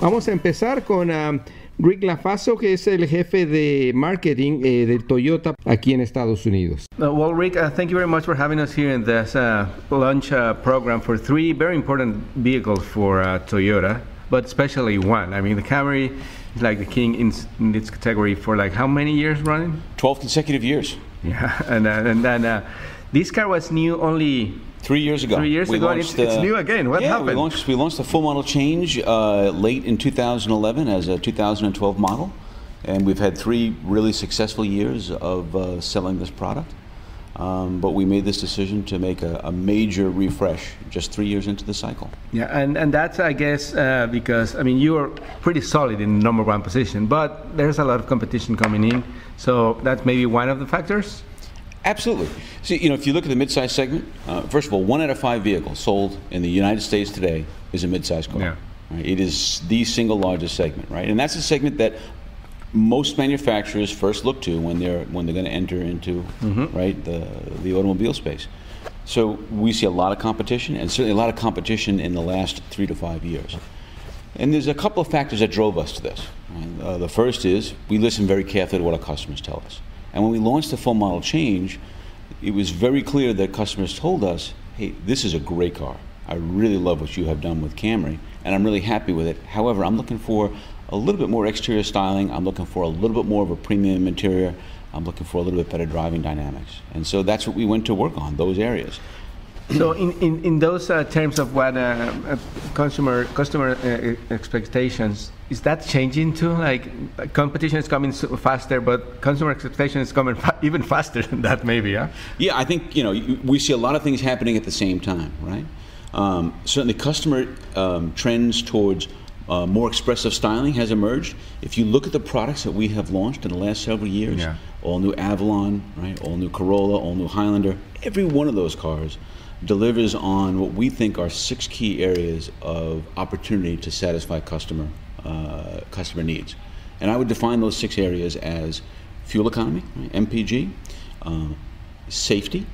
Vamos a empezar con Rick LaFaso, que es el jefe de marketing de Toyota aquí en Estados Unidos. Well, Rick, thank you very much for having us here in this launch program for three very important vehicles for Toyota, but especially one. I mean, the Camry is like the king in its category for like how many years running? 12 consecutive years. Yeah, and this car was new only 3 years ago. 3 years ago, and it's new again. What happened? We launched a full model change late in 2011 as a 2012 model, and we've had three really successful years of selling this product. But we made this decision to make a major refresh just 3 years into the cycle. Yeah, and that's, I guess, because, I mean, you're pretty solid in number one position, but there's a lot of competition coming in, so that's maybe one of the factors? Absolutely. See, you know, if you look at the midsize segment, first of all, 1 out of 5 vehicles sold in the United States today is a midsize car. Yeah. Right? It is the single largest segment, right? And that's a segment that most manufacturers first look to when they're going to enter into, mm-hmm, right, the automobile space. So we see a lot of competition, and certainly a lot of competition in the last 3 to 5 years. And there's a couple of factors that drove us to this. Right? The first is we listen very carefully to what our customers tell us. And when we launched the full model change, it was very clear that customers told us, hey, this is a great car. I really love what you have done with Camry, and I'm really happy with it. However, I'm looking for a little bit more exterior styling. I'm looking for a little bit more of a premium interior. I'm looking for a little bit better driving dynamics. And so that's what we went to work on, those areas. So in those terms of what customer expectations, is that changing too? Like competition is coming so faster, but consumer expectation is coming even faster than that maybe, huh? Yeah, I think, you know, we see a lot of things happening at the same time, right? Certainly customer trends towards more expressive styling has emerged. If you look at the products that we have launched in the last several years, yeah, all new Avalon, right, all new Corolla, all new Highlander, every one of those cars delivers on what we think are 6 key areas of opportunity to satisfy customer needs. And I would define those 6 areas as fuel economy, right, MPG, safety,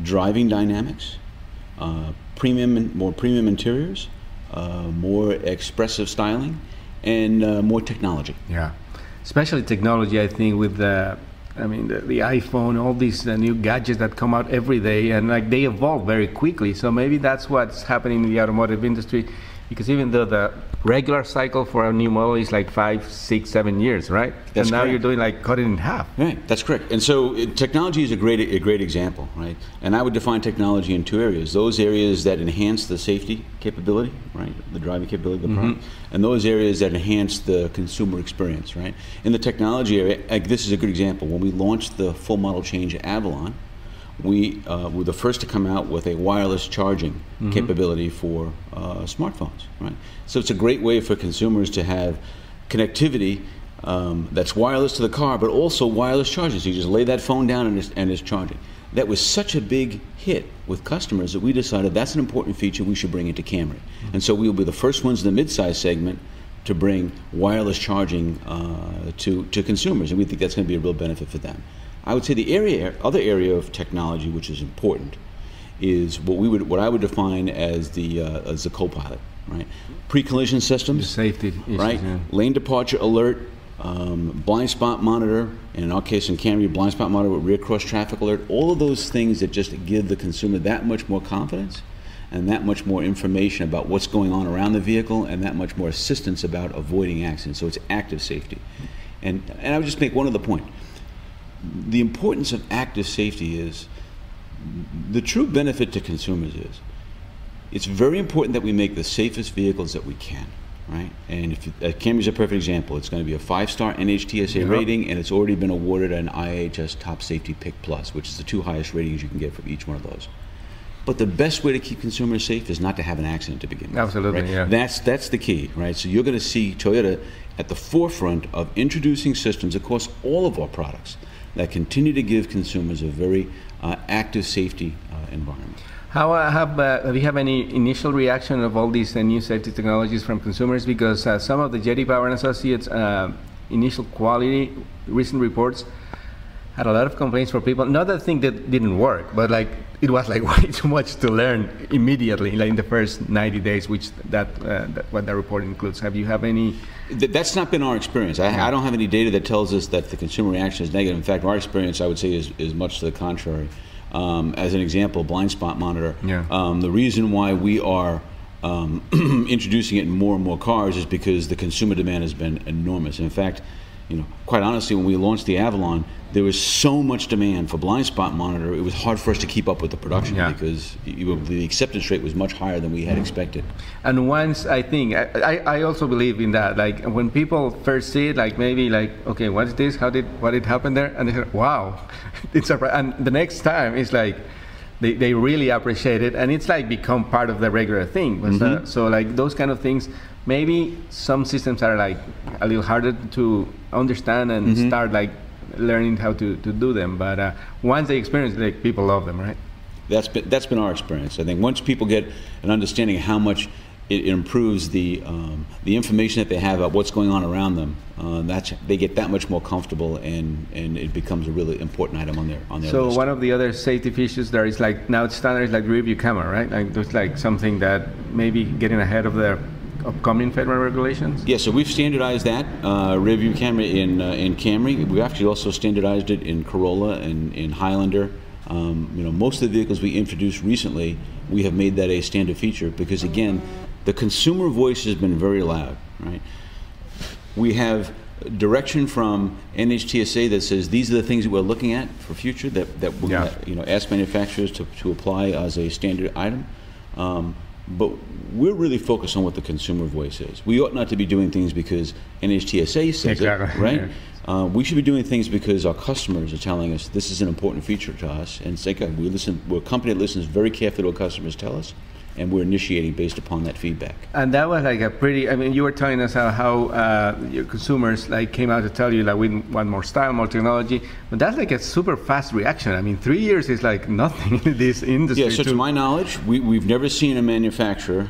driving dynamics, more premium interiors, more expressive styling, and more technology. Yeah, especially technology, I think, with the iPhone, all these new gadgets that come out every day, and like they evolve very quickly. So maybe that's what's happening in the automotive industry, because even though the regular cycle for a new model is like 5, 6, 7 years, right? That's correct. Now you're doing like cut it in half. Right, that's correct. And so technology is a great example, right? And I would define technology in 2 areas: those areas that enhance the safety capability, right, the driving capability of the product, and those areas that enhance the consumer experience, right? In the technology area, like, this is a good example. When we launched the full model change at Avalon, we were the first to come out with a wireless charging capability for smartphones, right? So it's a great way for consumers to have connectivity that's wireless to the car, but also wireless charging. So you just lay that phone down and it's charging. That was such a big hit with customers that we decided that's an important feature, we should bring it to Camry. And so we will be the first ones in the midsize segment to bring wireless charging to consumers, and we think that's going to be a real benefit for them. I would say the other area of technology which is important is what I would define as the co-pilot, right? Pre-collision systems, the safety issues, right? Yeah. Lane departure alert, blind spot monitor, and in our case in Camry, blind spot monitor with rear cross traffic alert. All of those things that just give the consumer that much more confidence, and that much more information about what's going on around the vehicle, and that much more assistance about avoiding accidents. So it's active safety. And I would just make one other point. The importance of active safety is, the true benefit to consumers is, it's very important that we make the safest vehicles that we can, right? And Camry's a perfect example. It's going to be a 5-star NHTSA rating, and it's already been awarded an IHS Top Safety Pick Plus, which is the 2 highest ratings you can get from each one of those. But the best way to keep consumers safe is not to have an accident to begin with. Absolutely, right? Yeah. That's the key, right? So you're going to see Toyota at the forefront of introducing systems across all of our products that continue to give consumers a very active safety environment. How have you have any initial reaction of all these new safety technologies from consumers? Because some of the J.D. Power Associates initial quality recent reports had a lot of complaints for people. Not that thing that didn't work, but like it was like way too much to learn immediately, like in the first 90 days, which what that report includes. Have you have any? That's not been our experience. I don't have any data that tells us that the consumer reaction is negative. In fact, our experience, I would say, is much to the contrary. As an example, blind spot monitor. Yeah. The reason why we are introducing it in more and more cars is because the consumer demand has been enormous. And in fact, you know, quite honestly, when we launched the Avalon, there was so much demand for blind spot monitor, it was hard for us to keep up with the production because the acceptance rate was much higher than we had expected. And once, I think, I also believe in that, like when people first see it, like maybe like, okay, what's this? What did happen there? And they say, wow, it's a, and the next time it's like, they really appreciate it, and it's like become part of the regular thing. Mm-hmm. So like those kind of things, maybe some systems are like a little harder to understand and mm-hmm. start like learning how to do them. But once they experience it, like people love them, right? That's been our experience. I think once people get an understanding of how much it improves the information that they have about what's going on around them. They get that much more comfortable, and it becomes a really important item on their list. So one of the other safety issues there is like now it's standard is like rearview camera, right? Like there's like something that maybe getting ahead of the upcoming federal regulations. Yeah, so we've standardized that rearview camera in Camry. We've actually also standardized it in Corolla and in Highlander. You know, most of the vehicles we introduced recently, we have made that a standard feature because again. The consumer voice has been very loud, right? We have direction from NHTSA that says these are the things that we're looking at for future that we you know, ask manufacturers to apply as a standard item. But we're really focused on what the consumer voice is. We ought not to be doing things because NHTSA says it, right? Yeah. We should be doing things because our customers are telling us this is an important feature to us. And say, God, we're a company that listens very carefully to what customers tell us. And we're initiating based upon that feedback. And that was like a pretty, I mean, you were telling us how your consumers like came out to tell you that like, we want more style, more technology, but that's like a super fast reaction. I mean, 3 years is like nothing in this industry. Yeah, so to my knowledge, we've never seen a manufacturer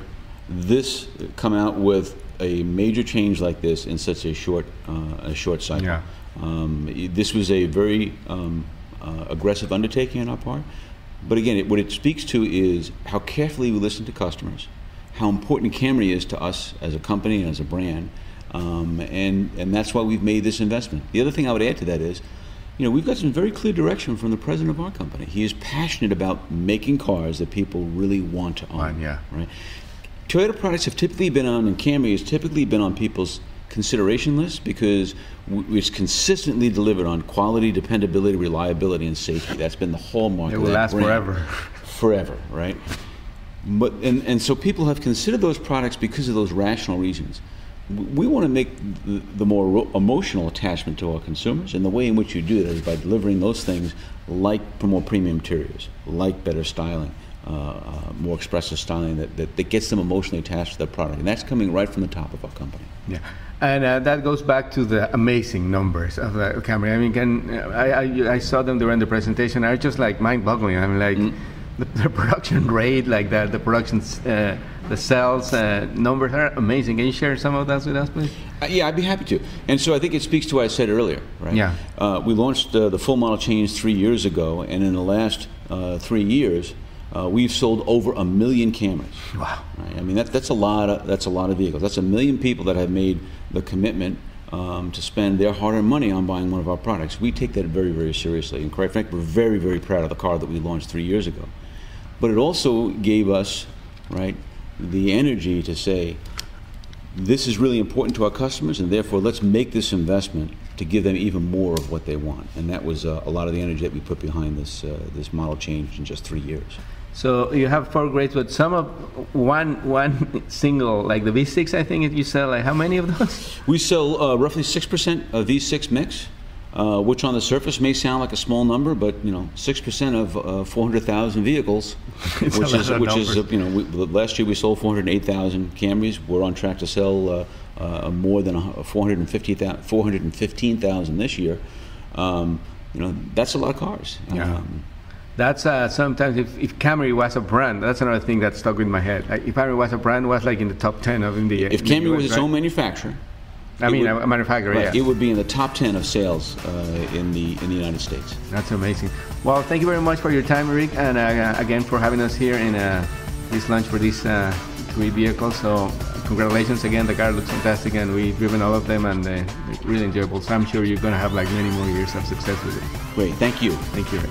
this come out with a major change like this in such a short cycle. Yeah. This was a very aggressive undertaking on our part. But again, what it speaks to is how carefully we listen to customers, how important Camry is to us as a company and as a brand, and that's why we've made this investment. The other thing I would add to that is, you know, we've got some very clear direction from the president of our company. He is passionate about making cars that people really want to own. Yeah. Right? Toyota products have typically been on, and Camry has typically been on people's consideration list because it's consistently delivered on quality, dependability, reliability, and safety. That's been the hallmark of that brand. It will last forever. Forever, right? But, and so people have considered those products because of those rational reasons. We want to make the more emotional attachment to our consumers, and the way in which you do that is by delivering those things like more premium interiors, like better styling, more expressive styling that gets them emotionally attached to the product. And that's coming right from the top of our company. Yeah. And that goes back to the amazing numbers of the Camry. I mean, I saw them during the presentation. I was just like mind-boggling. I mean, like the production rate, like the production, the sales numbers are amazing. Can you share some of that with us, please? Yeah, I'd be happy to. And so I think it speaks to what I said earlier, right? Yeah. We launched the full model change 3 years ago, and in the last 3 years, we've sold over 1 million Camrys. Wow! Right? I mean, that's a lot of vehicles. That's 1 million people that have made the commitment to spend their hard-earned money on buying one of our products. We take that very, very seriously, and quite frankly, we're very, very proud of the car that we launched 3 years ago. But it also gave us, right, the energy to say, this is really important to our customers, and therefore, let's make this investment to give them even more of what they want. And that was a lot of the energy that we put behind this model change in just 3 years. So you have four grades, but some of one single, like the V6, I think you sell, like how many of those? We sell roughly 6% of V6 mix, which on the surface may sound like a small number, but you know, 6% of 400,000 vehicles, you know, last year we sold 408,000 Camrys. We're on track to sell more than 415,000 this year. You know, that's a lot of cars. Yeah. That's sometimes if Camry was a brand, that's another thing that stuck in my head. Like, if Camry was a brand, was like in the top 10 of in the if Camry was its own manufacturer, it would be in the top 10 of sales in the United States. That's amazing. Well, thank you very much for your time, Rick, and again for having us here in this lunch for these three vehicles. So congratulations again. The car looks fantastic, and we've driven all of them, and they're really enjoyable. So I'm sure you're going to have like many more years of success with it. Great. Thank you. Thank you, Rick.